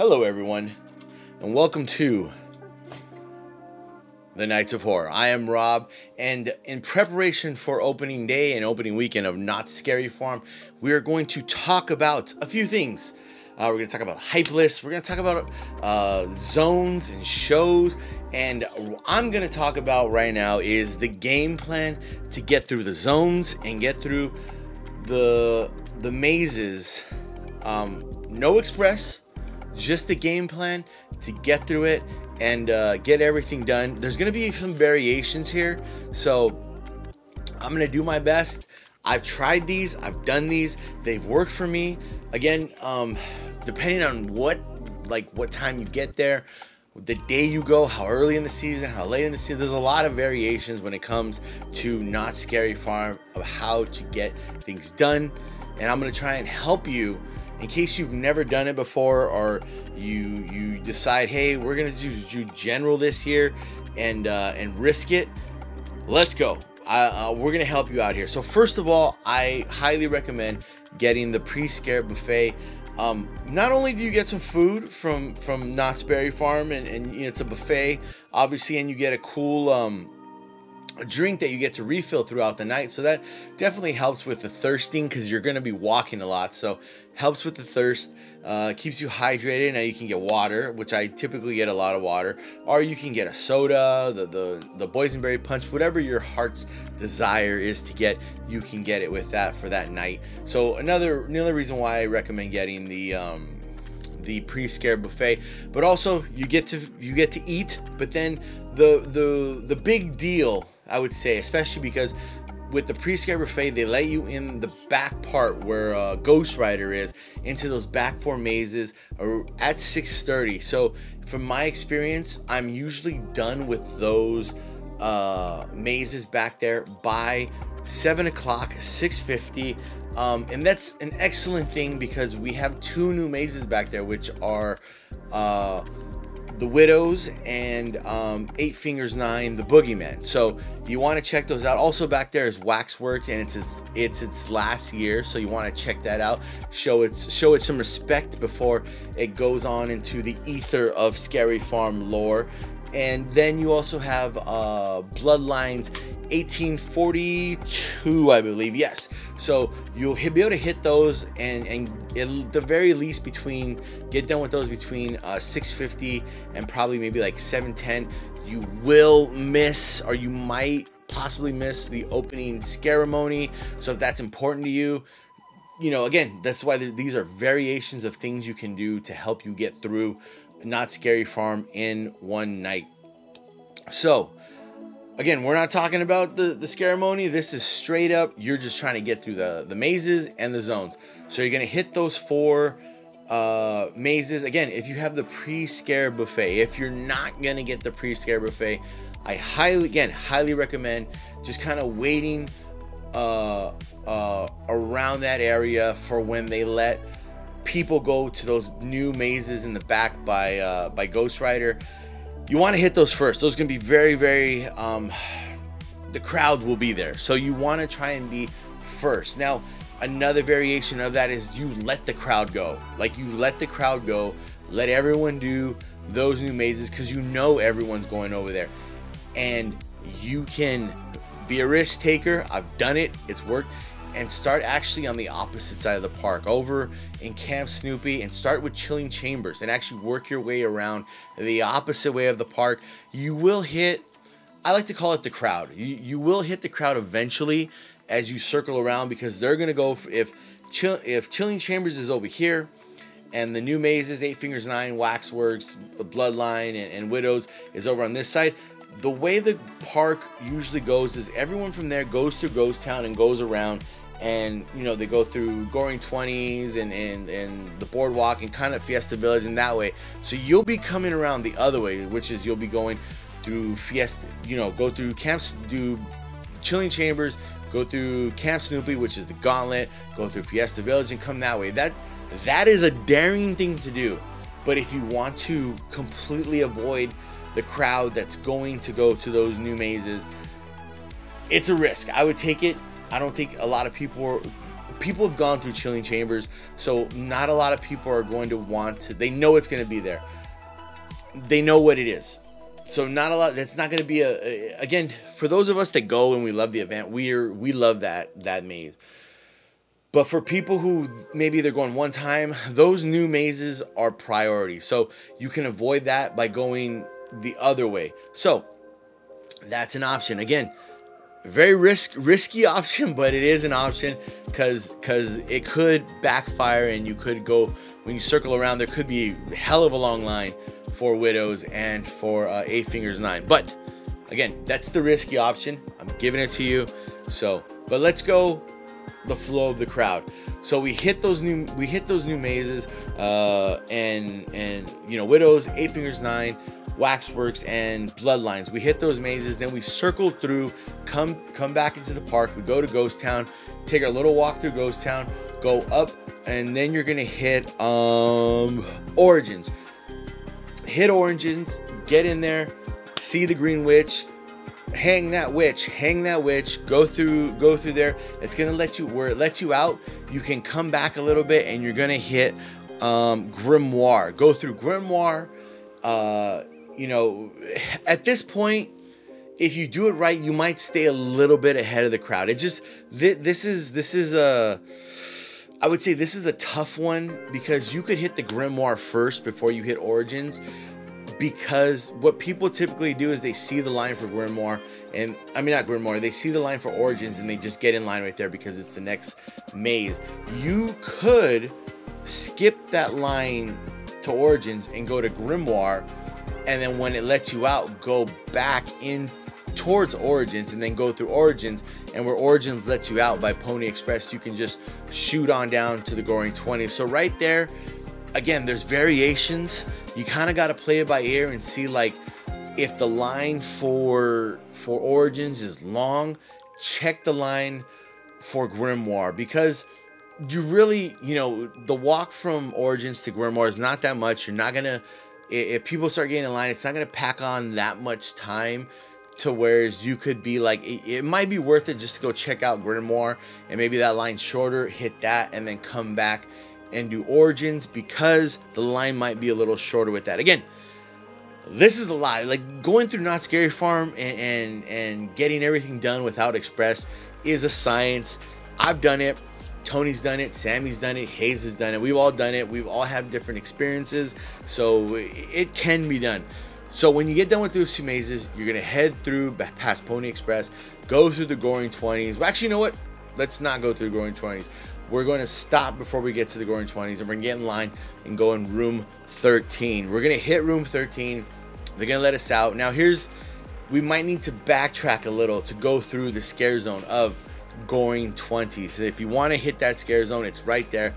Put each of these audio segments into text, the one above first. Hello everyone, and welcome to the Nights of Horror. I am Rob, and in preparation for opening day and opening weekend of Knott's Scary Farm, we are going to talk about a few things. We're going to talk about hype lists, we're going to talk about zones and shows, and I'm going to talk about right now is the game plan to get through the zones and get through the mazes. No express, just the game plan to get through it and get everything done. There's gonna be some variations here, so I'm gonna do my best. I've tried these, I've done these, they've worked for me. Again, depending on what time you get there, the day you go, how early in the season, how late in the season, there's a lot of variations when it comes to Knott's Scary Farm of how to get things done, and I'm gonna try and help you in case you've never done it before, or you decide, hey, we're gonna do general this year and risk it. Let's go. We're gonna help you out here. So first of all, I highly recommend getting the pre-scare buffet. Not only do you get some food from Knott's Berry Farm, and you know, it's a buffet, obviously, and you get a cool a drink that you get to refill throughout the night, so that definitely helps with the thirsting because you're going to be walking a lot, so helps with the thirst, keeps you hydrated. Now you can get water, which I typically get a lot of water, or you can get a soda, the boysenberry punch, whatever your heart's desire is to get, you can get it with that for that night. So another reason why I recommend getting the pre-scare buffet. But also you get to eat, but then the big deal, I would say, especially because with the pre-scare buffet, they let you in the back part where Ghost Rider is, into those back four mazes at 6:30. So from my experience, I'm usually done with those mazes back there by 7 o'clock, 6:50. And that's an excellent thing because we have two new mazes back there, which are the Widows and 8 Fingers 9, the Boogeyman. So you want to check those out. Also back there is Waxwork, and it's its last year, so you want to check that out. Show it some respect before it goes on into the ether of Scary Farm lore. And then you also have Bloodlines 1842, I believe. Yes. So you'll be able to hit those, and at the very least get done with those between 6:50 and probably maybe like 7:10. You will miss, or you might possibly miss, the opening ceremony. So if that's important to you, you know, again, that's why these are variations of things you can do to help you get through Knott's Scary Farm in one night. So again, we're not talking about the ceremony. This is straight up, you're just trying to get through the mazes and the zones. So you're gonna hit those four mazes. Again, if you have the pre-scare buffet, if you're not gonna get the pre-scare buffet, I highly recommend just kind of waiting around that area for when they let people go to those new mazes in the back by Ghost Rider. You want to hit those first. Those are gonna be very, very the crowd will be there, so you want to try and be first. Now another variation of that is you let the crowd go, let everyone do those new mazes, because you know everyone's going over there, and you can be a risk taker. I've done it, it's worked. And start actually on the opposite side of the park, over in Camp Snoopy, and start with Chilling Chambers and actually work your way around the opposite way of the park. You will hit, I like to call it the crowd. You will hit the crowd eventually as you circle around, because they're gonna go, if Chilling Chambers is over here and the new mazes, 8 Fingers 9, Waxworks, Bloodline, and Widows is over on this side, the way the park usually goes is everyone from there goes through Ghost Town and goes around, and you know, they go through Goreing 20s and the boardwalk and kind of Fiesta Village in that way. So you'll be coming around the other way, which is you'll be going through Fiesta, you know, go through camps, do Chilling Chambers, go through Camp Snoopy, which is the Gauntlet, go through Fiesta Village and come that way. That is a daring thing to do, but if you want to completely avoid the crowd that's going to go to those new mazes, it's a risk. I would take it. I don't think a lot of people people have gone through Chilling Chambers, so not a lot of people are going to want to, they know it's going to be there. They know what it is. So not a lot, that's not going to be a, again, for those of us that go and we love the event, we love that maze. But for people who maybe they're going one time, those new mazes are priority. So you can avoid that by going the other way. So that's an option. Again, very risky option, but it is an option because it could backfire and you could go, when you circle around, there could be a hell of a long line for Widows and for 8 Fingers 9. But again, that's the risky option. I'm giving it to you. So, but let's go the flow of the crowd. So we hit those new mazes, and you know, Widows, 8 Fingers 9, Waxworks, and Bloodlines. We hit those mazes, then we circle through, come back into the park. We go to Ghost Town, take a little walk through Ghost Town, go up, and then you're gonna hit Origins. Hit Origins, get in there, see the Green Witch, hang that witch, go through there. It's gonna let you, where it lets you out, you can come back a little bit, and you're gonna hit Grimoire. Go through Grimoire. You know, at this point, if you do it right, you might stay a little bit ahead of the crowd. It just, I would say this is a tough one, because you could hit the Grimoire first before you hit Origins, because what people typically do is they see the line for Grimoire, and I mean not Grimoire, they see the line for Origins and they just get in line right there because it's the next maze. You could skip that line to Origins and go to Grimoire, and then when it lets you out, go back in towards Origins and then go through Origins, and where Origins lets you out by Pony Express, you can just shoot on down to the Goreing 20s. So right there, again, there's variations. You kind of got to play it by ear and see, like, if the line for Origins is long, check the line for Grimoire, because you really, you know, the walk from Origins to Grimoire is not that much. You're not going to, if people start getting in line, it's not going to pack on that much time, to whereas you could be like, it might be worth it just to go check out Grimoire, and maybe that line's shorter, hit that, and then come back and do Origins, because the line might be a little shorter with that. Again, this is a lot. Like, going through Knott's Scary Farm and getting everything done without Express is a science. I've done it. Tony's done it. Sammy's done it. Hayes has done it. We've all done it. We've all had different experiences, so it can be done. So when you get done with those two mazes, you're going to head through past Pony Express, go through the Goreing 20s. Well, actually, you know what? Let's not go through the Goreing 20s. We're going to stop before we get to the Goreing 20s, and we're going to get in line and go in room 13. We're going to hit room 13. They're going to let us out. Now, we might need to backtrack a little to go through the scare zone of Goreing 20s. So if you want to hit that scare zone, it's right there.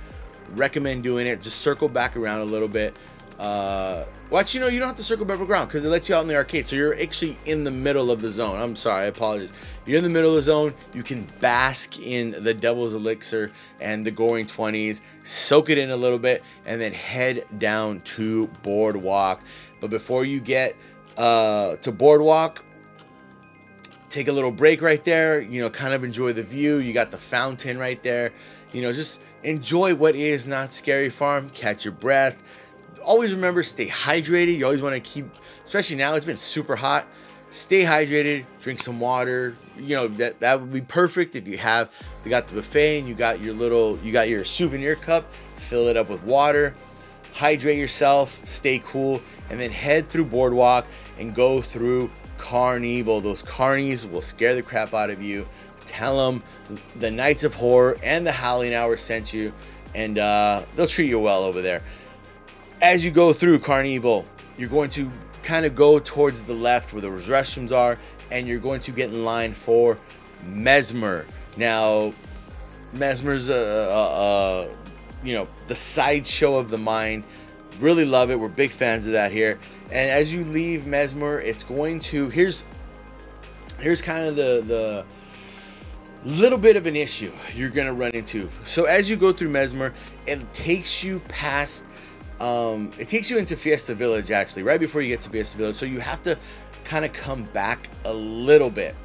Recommend doing it. Just circle back around a little bit. Well, actually, no, you don't have to circle back around, because it lets you out in the arcade. So you're actually in the middle of the zone. I'm sorry, I apologize. You're in the middle of the zone. You can bask in the Devil's Elixir and the Goreing 20s, soak it in a little bit, and then head down to Boardwalk. But before you get to Boardwalk, take a little break right there. You know, kind of enjoy the view. You got the fountain right there. You know, just enjoy what is Knott's Scary Farm. Catch your breath. Always remember, stay hydrated. You always want to keep, especially now, it's been super hot. Stay hydrated, drink some water. You know, that would be perfect if you have, you got the buffet and you got your souvenir cup, fill it up with water, hydrate yourself, stay cool, and then head through Boardwalk and go through CarnEvil. Those carnies will scare the crap out of you. Tell them the Nights of Horror and the Howling Hour sent you, and they'll treat you well over there. As you go through CarnEvil, you're going to kind of go towards the left where the restrooms are, and you're going to get in line for Mesmer. Now, Mesmer's you know, the Sideshow of the Mind. Really love it. We're big fans of that here. And as you leave Mesmer, it's going to, here's kind of the little bit of an issue you're going to run into. So as you go through Mesmer, it takes you past, it takes you into Fiesta Village, actually, right before you get to Fiesta Village. So you have to kind of come back a little bit.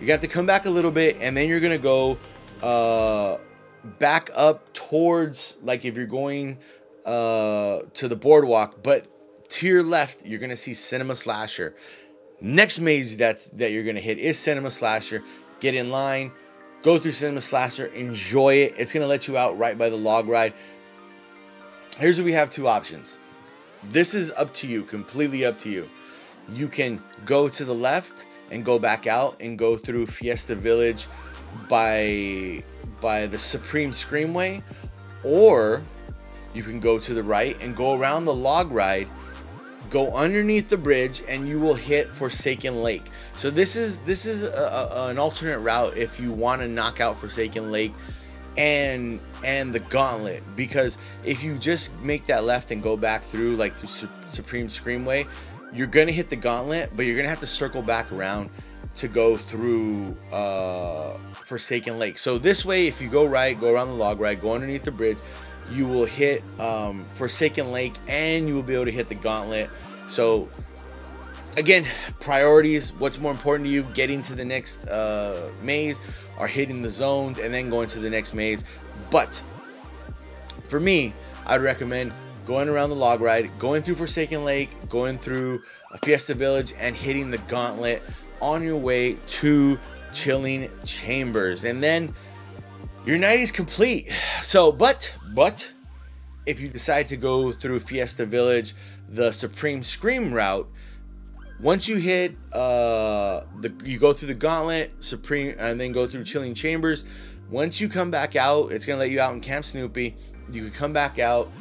You have to come back a little bit, and then you're going to go back up towards, like if you're going to the boardwalk, but to your left, you're going to see Cinema Slasher. Next maze that you're going to hit is Cinema Slasher. Get in line, go through Cinema Slasher, enjoy it. It's going to let you out right by the log ride. Here's what we have, two options. This is up to you, completely up to you. You can go to the left and go back out and go through Fiesta Village by the Supreme Screamway, or you can go to the right and go around the log ride, go underneath the bridge, and you will hit Forsaken Lake. So this is an alternate route if you want to knock out Forsaken Lake and the Gauntlet, because if you just make that left and go back through like the Supreme Screamway, you're gonna hit the Gauntlet, but you're gonna have to circle back around to go through Forsaken Lake. So this way, if you go right, go around the log ride, go underneath the bridge, you will hit Forsaken Lake, and you will be able to hit the Gauntlet. So again, priorities, what's more important to you, getting to the next maze or hitting the zones and then going to the next maze. But for me, I'd recommend going around the log ride, going through Forsaken Lake, going through Fiesta Village, and hitting the Gauntlet on your way to Chilling Chambers, and then your night is complete. So but if you decide to go through Fiesta Village, the Supreme Scream route, once you hit you go through the Gauntlet, Supreme, and then go through Chilling Chambers, once you come back out, it's gonna let you out in Camp Snoopy. You can come back out,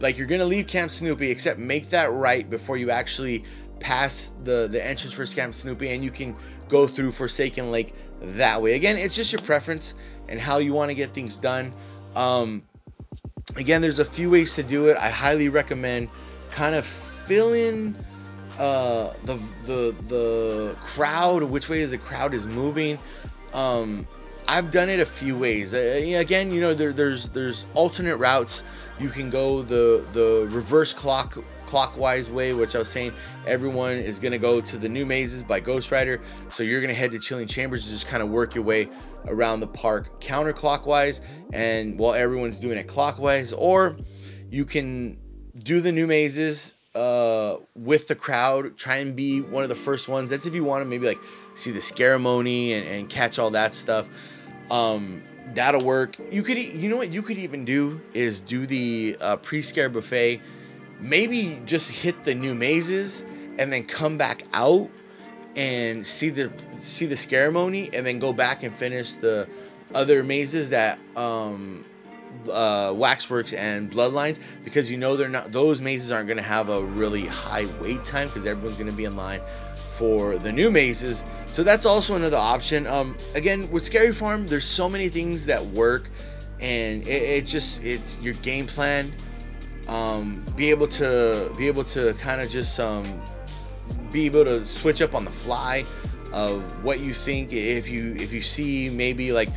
like you're gonna leave Camp Snoopy, except make that right before you actually past the entrance for Camp Snoopy, and you can go through Forsaken Lake that way. Again, it's just your preference and how you want to get things done. Again, there's a few ways to do it. I highly recommend kind of filling the crowd, which way the crowd is moving. I've done it a few ways. Again, you know, there's alternate routes. You can go the reverse clockwise way, which I was saying, everyone is gonna go to the new mazes by Ghost Rider. So you're gonna head to Chilling Chambers and just kind of work your way around the park counterclockwise, and while everyone's doing it clockwise. Or you can do the new mazes with the crowd, try and be one of the first ones. That's if you want to maybe like see the Scaramony and catch all that stuff. That'll work. You could, you know what you could even do is do the pre-scare buffet, maybe just hit the new mazes and then come back out and see the Scaramony, and then go back and finish the other mazes that Waxworks and Bloodlines, because you know those mazes aren't going to have a really high wait time because everyone's going to be in line for the new mazes. So that's also another option. Again, with Scary Farm, there's so many things that work, and it's your game plan. Be able to kind of just be able to switch up on the fly of what you think. If you see maybe like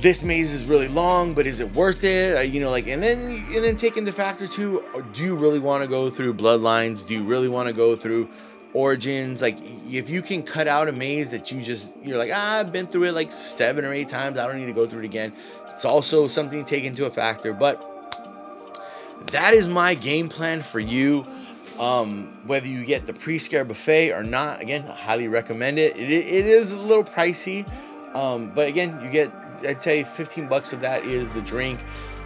this maze is really long, but is it worth it? You know, like, and then take into factor too, do you really want to go through Bloodlines? Do you really want to go through Origins? Like, if you can cut out a maze that you're like, I've been through it like 7 or 8 times, I don't need to go through it again, it's also something to take into a factor. But that is my game plan for you. Whether you get the pre-scare buffet or not, again, I highly recommend it. It is a little pricey, but again, you get, I'd say $15 of that is the drink.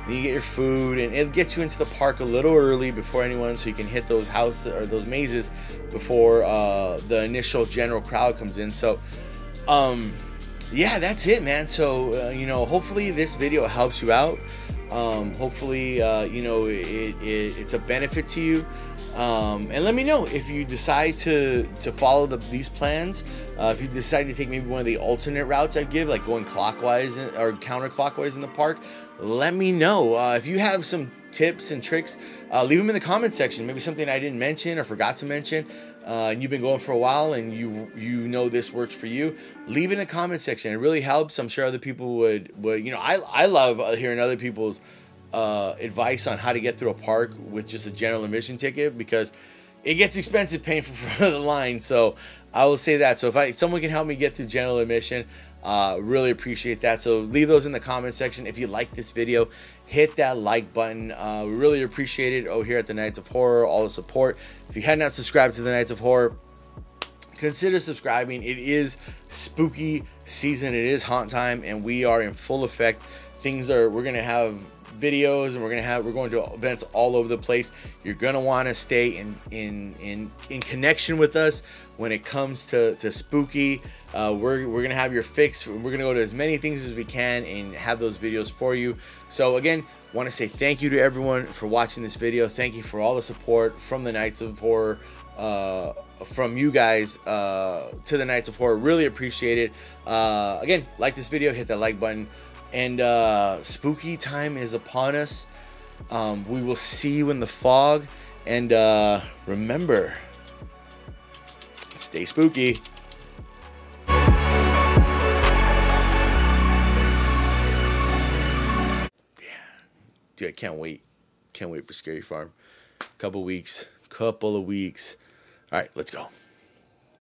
Then you get your food, and it gets you into the park a little early before anyone, so you can hit those houses or those mazes before the initial general crowd comes in. So yeah, that's it, man. So you know, hopefully this video helps you out. Hopefully you know, it's a benefit to you. And let me know if you decide to follow these plans. If you decide to take maybe one of the alternate routes I give, like going clockwise or counterclockwise in the park, let me know. If you have some tips and tricks, leave them in the comment section. Maybe something I didn't mention or forgot to mention, and you've been going for a while, and you know this works for you. Leave it in the comment section. It really helps. I'm sure other people would you know, I love hearing other people's advice on how to get through a park with just a general admission ticket, because it gets expensive paying for the line. So I will say that. So if someone can help me get through general admission, Really appreciate that. So leave those in the comment section. If you like this video, hit that like button. We really appreciate it over here at the Nights of Horror, all the support. If you had not subscribed to the Nights of Horror, consider subscribing. It is spooky season, it is haunt time, and we are in full effect. We're gonna have videos, and we're going to events all over the place. You're gonna want to stay in connection with us when it comes to spooky. We're gonna have your fix. We're gonna go to as many things as we can and have those videos for you. So again, want to say thank you to everyone for watching this video. Thank you for all the support from the Nights of Horror, from you guys to the Nights of Horror. Really appreciate it. Again, like this video, hit that like button. And spooky time is upon us. We will see you in the fog, and remember, stay spooky. Yeah, dude, I can't wait for Scary Farm. Couple of weeks. All right, let's go.